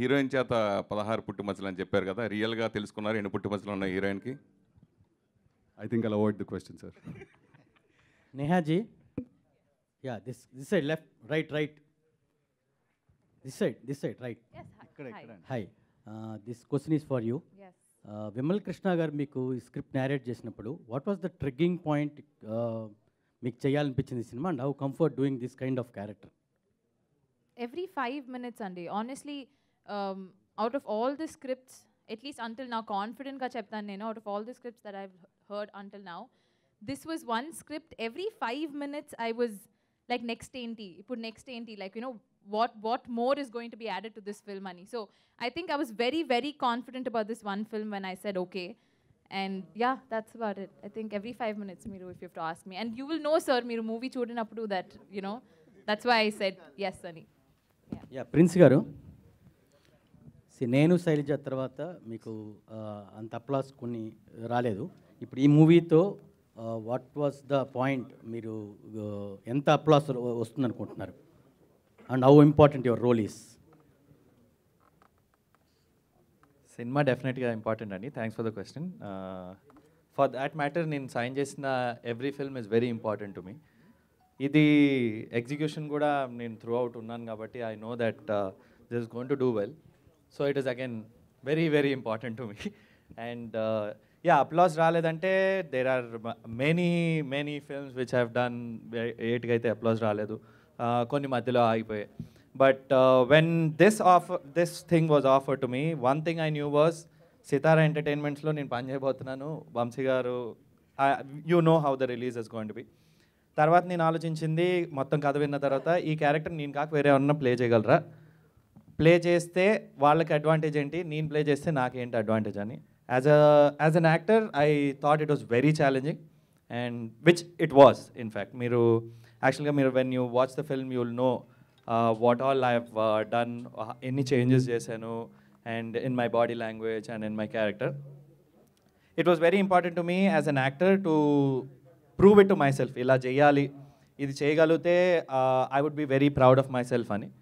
heroine చేత 16 పుట్టు మచ్చలు అని చెప్పారు కదా రియల్ గా తెలుసుకున్నారు ఎన్ని పుట్టు మచ్చలు ఉన్నాయి హీరోయిన్ కి I think I'll avoid the question sir Neha ji yeah this side left right this side right yes hi this question is for you yes Vimal Krishnagar meeku script narrate chesinappudu what was the triggering point meeku cheyalanipichindi cinema and how comfort doing this kind of character every 5 minutes andi honestly out of all the scripts at least until now confident ga cheptanu nenu out of all the scripts that I've heard until now this was one script every 5 minutes I was like next enti like you know what more is going to be added to this film ani so I think I was very confident about this one film when I said okay and yeah that's about it I think every 5 minutes Miru if you have to ask me and you will know sir Miru movie choodinappudu that you know that's why I said yes ani yeah Prince garu see nenu Shailija tarvata meeku ant applause konni raaledu ఇప్పుడు ఈ మూవీతో what was the point మీరు ఎంత applause వస్తుంది అనుకుంటున్నారు and how important your role is cinema డెఫినెట్గా important అండి thanks for the question for that matter నేను సైన్ చేసిన every film is very important to me ఇది ఎగ్జిక్యూషన్ కూడా నేను త్రూ అవుట్ ఉన్నాను కాబట్టి I know that this going to do well so it is again very important to me and yeah applause raledante there are many films which I have done 8 gaithe applause raledu konni madhyalo aagipoye but when this thing was offered to me one thing I knew was Sitara Entertainments lo nen pan cheyabothunnanu Vamshi garu you know how the release is going to be tarvata nen aaloచింchindi mottham kada vinna tarvata ee character nen kaak vere onna play cheyagalra play chesthe vallaki advantage enti nen play chesthe naake enti advantage ani as an actor I thought it was very challenging and which it was in fact miru actually when you watch the film you'll know what all I have done any changes chesanu and in my body language and in my character it was very important to me as an actor to prove it to myself ila cheyali idi cheyagalute I would be very proud of myself ani